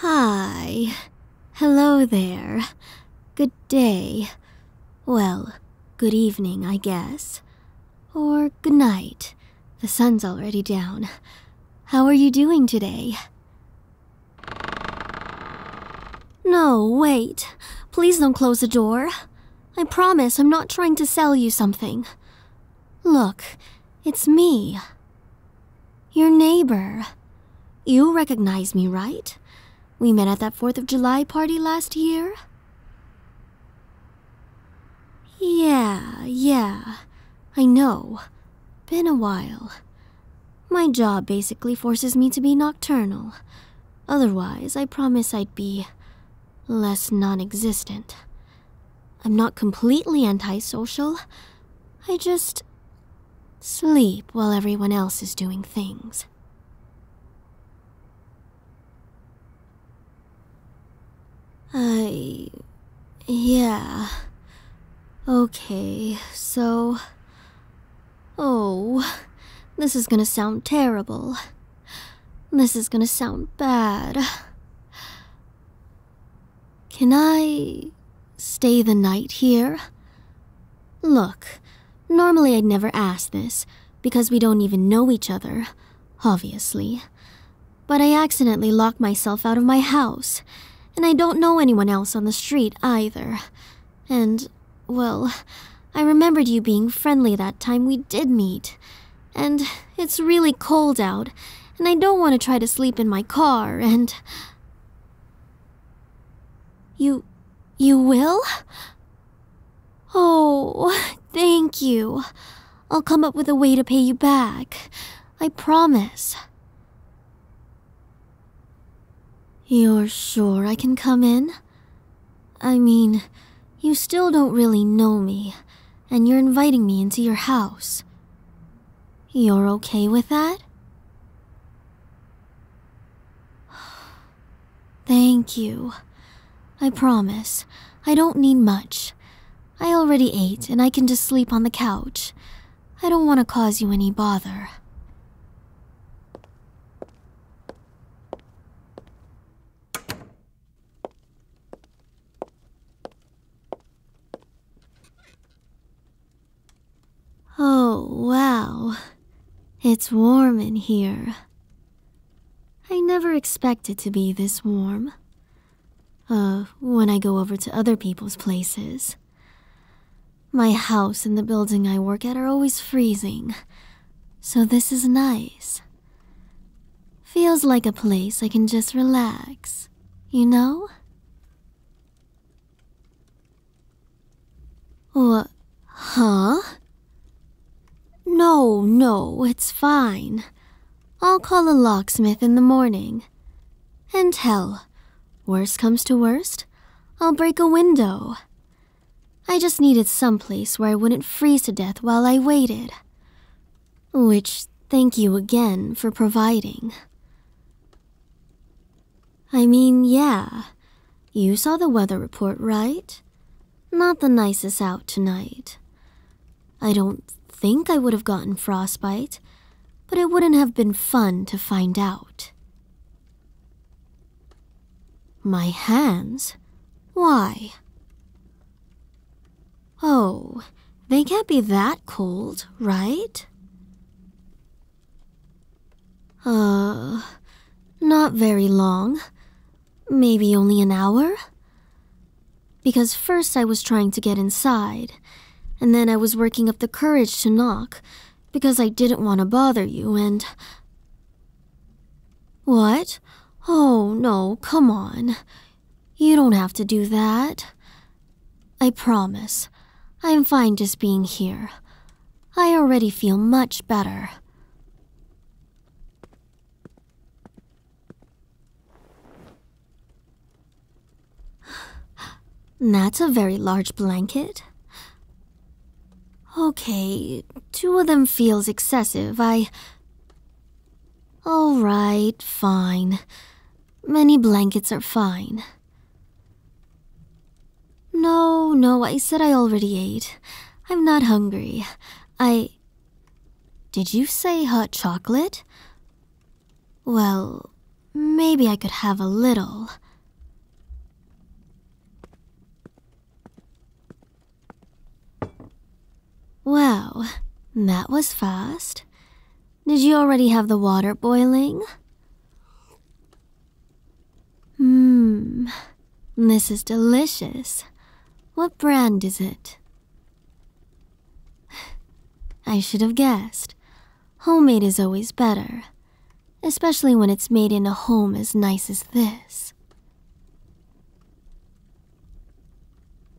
Hi. Hello there. Good day. Well, good evening, I guess. Or good night. The sun's already down. How are you doing today? No, wait. Please don't close the door. I promise I'm not trying to sell you something. Look, it's me. Your neighbor. You recognize me, right? We met at that 4th of July party last year. Yeah, I know. Been a while. My job basically forces me to be nocturnal. Otherwise, I promise I'd be less non-existent. I'm not completely antisocial. I just sleep while everyone else is doing things. Yeah. Okay, so... Oh, this is gonna sound terrible. This is gonna sound bad. Can I stay the night here? Look, normally I'd never ask this, because we don't even know each other, obviously. But I accidentally locked myself out of my house. And I don't know anyone else on the street either. And, well, I remembered you being friendly that time we did meet. And it's really cold out, and I don't want to try to sleep in my car, and... You will? Oh, thank you. I'll come up with a way to pay you back. I promise. You're sure I can come in? I mean, you still don't really know me, and you're inviting me into your house. You're okay with that? Thank you. I promise, I don't need much. I already ate, and I can just sleep on the couch. I don't want to cause you any bother. Oh, wow. It's warm in here. I never expected to be this warm. When I go over to other people's places. My house and the building I work at are always freezing, so this is nice. Feels like a place I can just relax, you know? What? Huh? No, it's fine. I'll call a locksmith in the morning. And hell, worst comes to worst, I'll break a window. I just needed some place where I wouldn't freeze to death while I waited. Which, thank you again for providing. I mean, yeah, you saw the weather report, right? Not the nicest out tonight. I don't think I would have gotten frostbite, but it wouldn't have been fun to find out. My hands? Why? Oh, they can't be that cold, right? Not very long. Maybe only an hour? Because first I was trying to get inside, and then I was working up the courage to knock, because I didn't want to bother you and... What? Oh, no, come on. You don't have to do that. I promise. I'm fine just being here. I already feel much better. That's a very large blanket. Okay, 2 of them feels excessive, Alright, fine. Many blankets are fine. No, I said I already ate. I'm not hungry. Did you say hot chocolate? Well, Maybe I could have a little. Wow, that was fast. Did you already have the water boiling? This is delicious. What brand is it? I should have guessed. Homemade is always better, especially when it's made in a home as nice as this.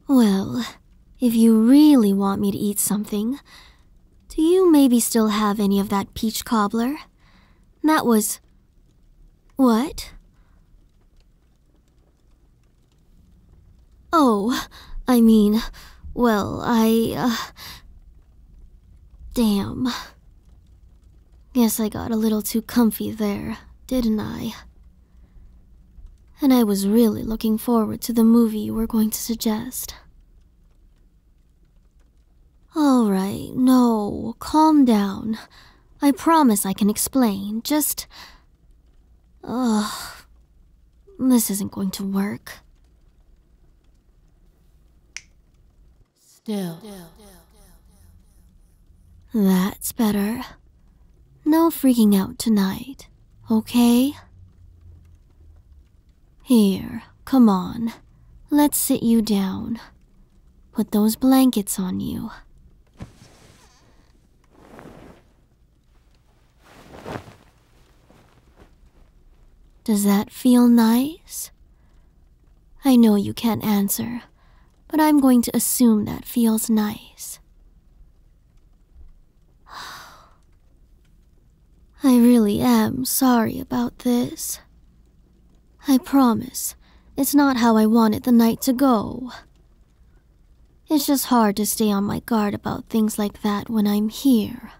Well, if you really want me to eat something, do you maybe still have any of that peach cobbler? That was... What? Oh, I mean, well, damn. Guess I got a little too comfy there, didn't I? And I was really looking forward to the movie you were going to suggest. All right, no, calm down. I promise I can explain, just... Ugh, this isn't going to work. Still. That's better. No freaking out tonight, okay? Here, come on. Let's sit you down. Put those blankets on you. Does that feel nice? I know you can't answer, but I'm going to assume that feels nice. I really am sorry about this. I promise, it's not how I wanted the night to go. It's just hard to stay on my guard about things like that when I'm here.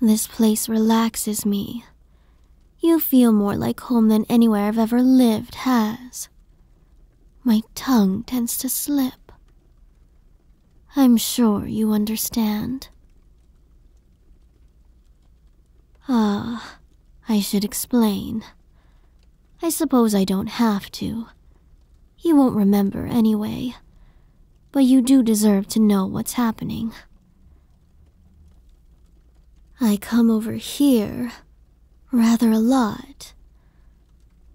This place relaxes me. You feel more like home than anywhere I've ever lived has. My tongue tends to slip. I'm sure you understand. Ah, I should explain. I suppose I don't have to. You won't remember anyway, but you do deserve to know what's happening. I come over here rather a lot.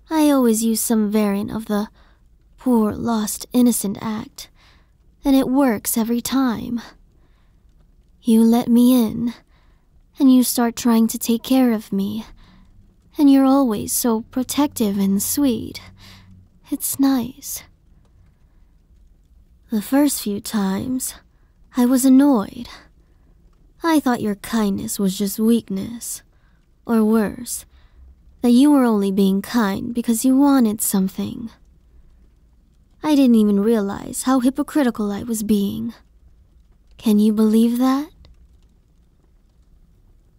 I always use some variant of the poor lost innocent act, and it works every time. You let me in. And you start trying to take care of me. And you're always so protective and sweet. It's nice. The first few times, I was annoyed. I thought your kindness was just weakness. Or worse, that you were only being kind because you wanted something. I didn't even realize how hypocritical I was being. Can you believe that?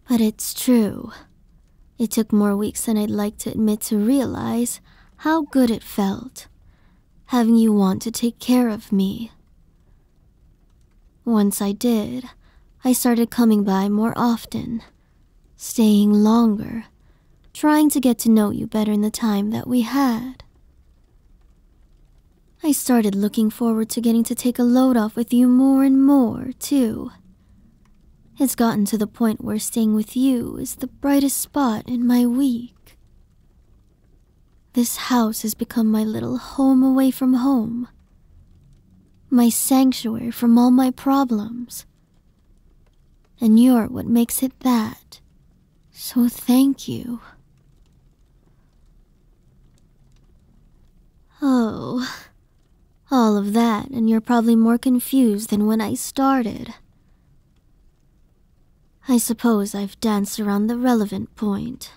But it's true. It took more weeks than I'd like to admit to realize how good it felt, having you want to take care of me. Once I did, I started coming by more often, staying longer, trying to get to know you better in the time that we had. I started looking forward to getting to take a load off with you more and more, too. It's gotten to the point where staying with you is the brightest spot in my week. This house has become my little home away from home. My sanctuary from all my problems. And you're what makes it that. So thank you. Oh, all of that, and you're probably more confused than when I started. I suppose I've danced around the relevant point.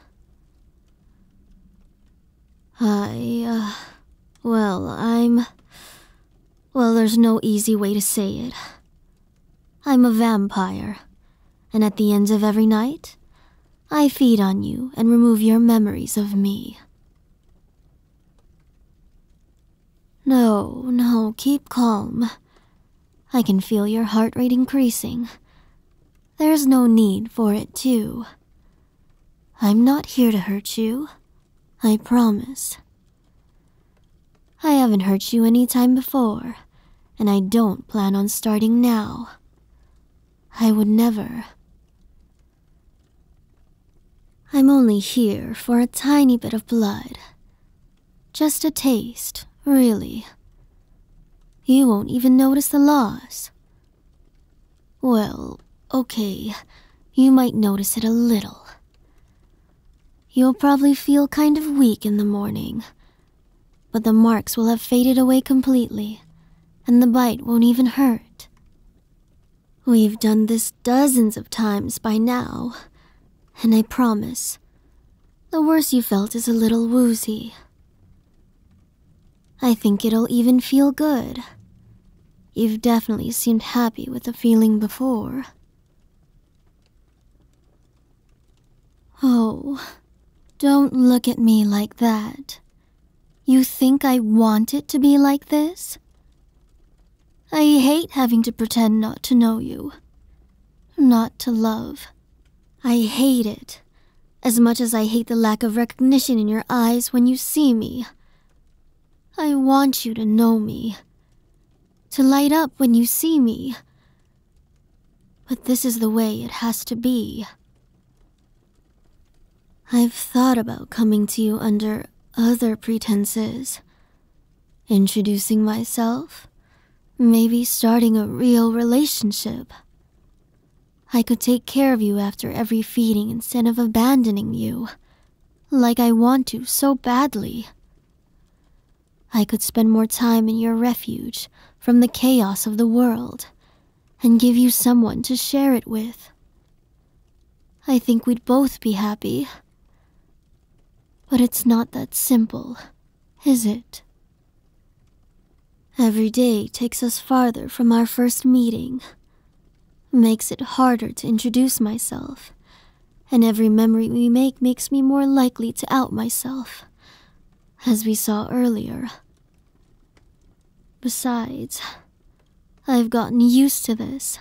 Well, there's no easy way to say it. I'm a vampire, and at the end of every night, I feed on you and remove your memories of me. No, keep calm. I can feel your heart rate increasing. There's no need for it, too. I'm not here to hurt you. I promise. I haven't hurt you any time before, and I don't plan on starting now. I would never. I'm only here for a tiny bit of blood. Just a taste, really. You won't even notice the loss. Well, okay, you might notice it a little. You'll probably feel kind of weak in the morning, but the marks will have faded away completely, and the bite won't even hurt. We've done this dozens of times by now, and I promise, the worst you felt is a little woozy. I think it'll even feel good. You've definitely seemed happy with the feeling before. Oh, don't look at me like that. You think I want it to be like this? I hate having to pretend not to know you, not to love. I hate it, as much as I hate the lack of recognition in your eyes when you see me. I want you to know me, to light up when you see me. But this is the way it has to be. I've thought about coming to you under other pretenses. Introducing myself, maybe starting a real relationship. I could take care of you after every feeding instead of abandoning you, like I want to so badly. I could spend more time in your refuge from the chaos of the world and give you someone to share it with. I think we'd both be happy. But it's not that simple, is it? Every day takes us farther from our first meeting, makes it harder to introduce myself, and every memory we make makes me more likely to out myself, as we saw earlier. Besides, I've gotten used to this.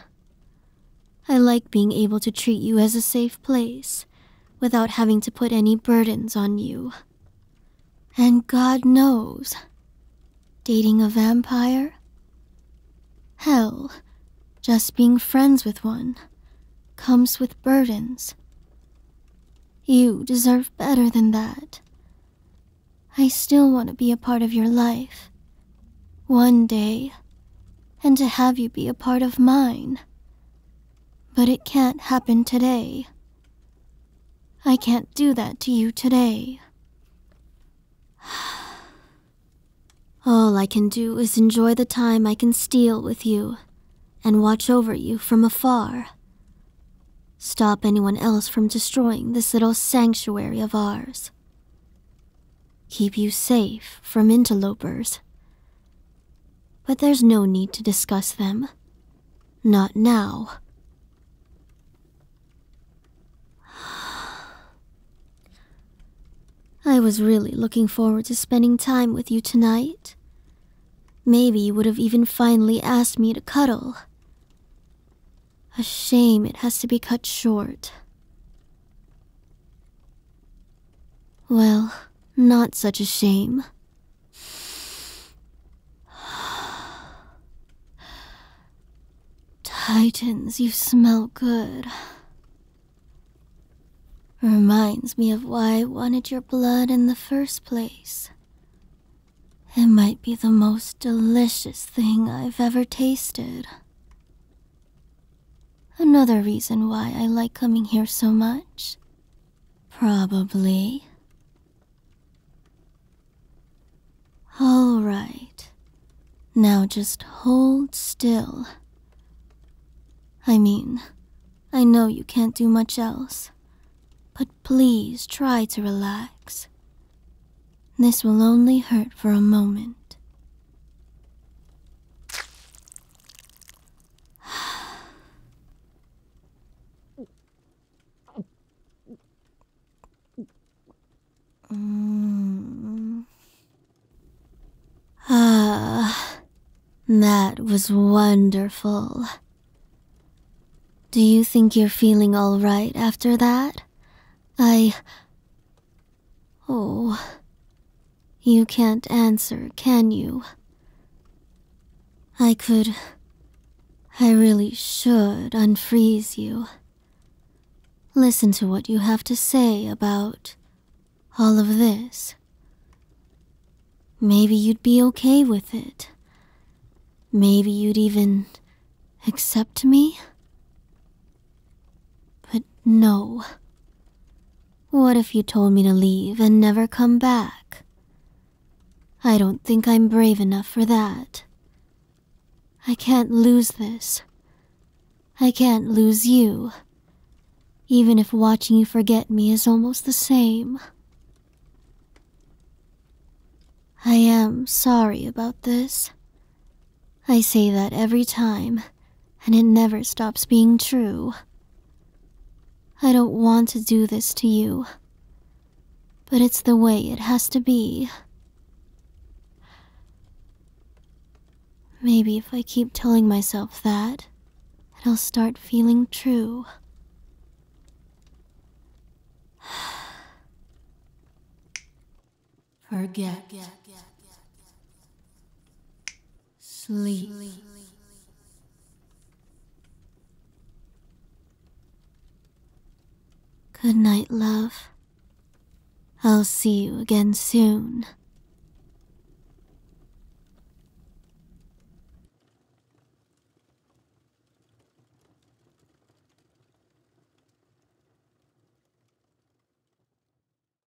I like being able to treat you as a safe place without having to put any burdens on you. And God knows, dating a vampire? Hell, just being friends with one comes with burdens. You deserve better than that. I still want to be a part of your life. One day, and to have you be a part of mine. But it can't happen today. I can't do that to you today. All I can do is enjoy the time I can steal with you and watch over you from afar. Stop anyone else from destroying this little sanctuary of ours. Keep you safe from interlopers. But there's no need to discuss them. Not now. I was really looking forward to spending time with you tonight. Maybe you would have even finally asked me to cuddle. A shame it has to be cut short. Well, not such a shame. Titans, you smell good. Reminds me of why I wanted your blood in the first place. It might be the most delicious thing I've ever tasted. Another reason why I like coming here so much. Probably. All right. Now just hold still. I mean, I know you can't do much else, but please try to relax. This will only hurt for a moment. Ah, that was wonderful. Do you think you're feeling all right after that? I... Oh, you can't answer, can you? I really should unfreeze you. Listen to what you have to say about all of this. Maybe you'd be okay with it. Maybe you'd even accept me? But no. What if you told me to leave and never come back? I don't think I'm brave enough for that. I can't lose this. I can't lose you. Even if watching you forget me is almost the same. I am sorry about this. I say that every time, and it never stops being true. I don't want to do this to you, but it's the way it has to be. Maybe if I keep telling myself that, it'll start feeling true. Forget. Sleep. Good night, love. I'll see you again soon.